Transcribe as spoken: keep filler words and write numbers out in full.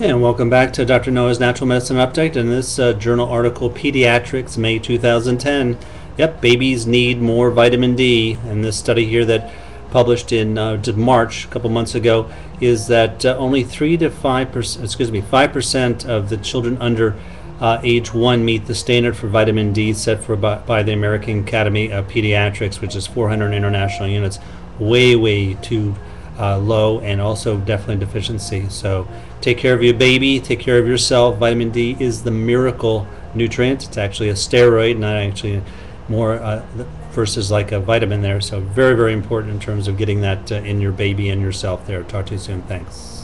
And welcome back to Doctor Noa's Natural Medicine Update and this uh, journal article, Pediatrics, May two thousand ten. Yep, babies need more vitamin D. And this study here that published in uh, March, a couple months ago, is that uh, only three to five percent, excuse me, five percent of the children under uh, age one meet the standard for vitamin D set for by, by the American Academy of Pediatrics, which is four hundred international units. Way, way too Uh, low, and also definitely deficiency. So take care of your baby, take care of yourself. Vitamin D is the miracle nutrient. It's actually a steroid, not actually more uh, versus like a vitamin there. So very, very important in terms of getting that uh, in your baby and yourself there. Talk to you soon. Thanks.